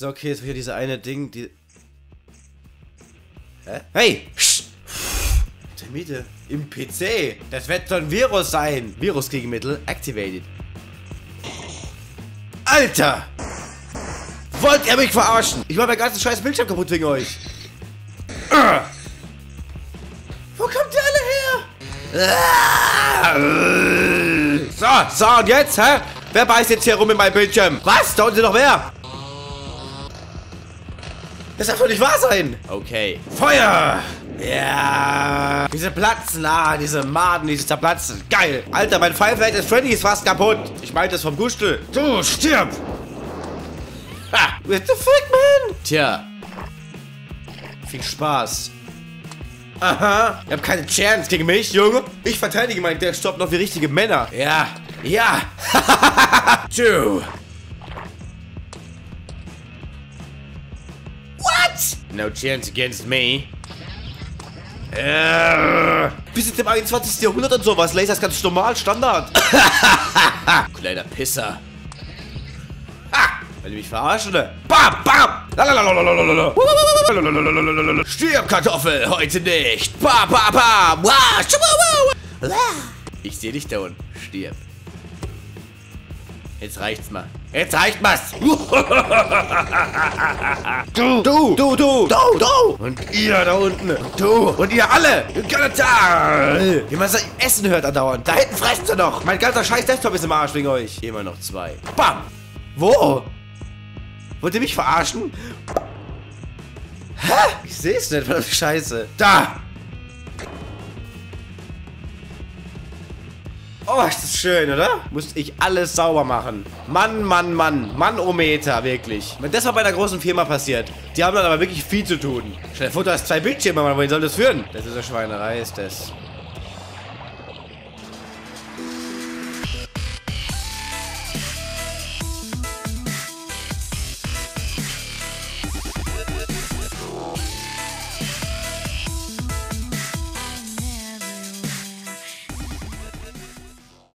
So, okay, jetzt wieder diese eine Ding, die... Hä? Hey! Termite im PC! Das wird so ein Virus sein! Virusgegenmittel activated. Alter! Wollt ihr mich verarschen? Ich mach meinen ganzen scheiß Bildschirm kaputt wegen euch! Wo kommt ihr alle her? So, und jetzt, hä? Wer beißt jetzt hier rum in meinem Bildschirm? Was? Da unten sind noch mehr! Das darf doch nicht wahr sein! Okay. Feuer! Ja! Yeah. Diese platzen, diese Maden, diese zerplatzen. Geil! Alter, mein Five Nights at Freddy ist fast kaputt! Ich meinte es vom Gustel. Du, stirb! Ha! What the fuck, man? Tja. Viel Spaß. Aha! Ihr habt keine Chance gegen mich, Junge! Ich verteidige meinen Desktop noch wie richtige Männer! Ja! Ja! Two! No chance against me. Bis jetzt im 21. Jahrhundert und sowas. Laser ist ganz normal, Standard. Kleiner Pisser. Ah, will mich verarschen, oder? Bam, bam. Stirb, Kartoffel, heute nicht. Bam, bam, bam. Ich sehe dich da unten. Stirb. Jetzt reicht's mal. Jetzt reicht was! Du! Und ihr da unten! Du! Und ihr alle! Wie man sein Essen hört andauernd! Da hinten fresst ihr noch! Mein ganzer scheiß Desktop ist im Arsch wegen euch! Immer noch zwei. Bam! Wo? Wollt ihr mich verarschen? Hä? Ich seh's nicht, verdammte Scheiße! Da! Oh, ist das schön, oder? Muss ich alles sauber machen. Mann, Mann, Mann. Mannometer, wirklich. Wenn das mal bei einer großen Firma passiert, die haben dann aber wirklich viel zu tun. Stell dir vor, du hast zwei Bildschirme, Mann. Wohin soll das führen? Das ist eine Schweinerei, ist das.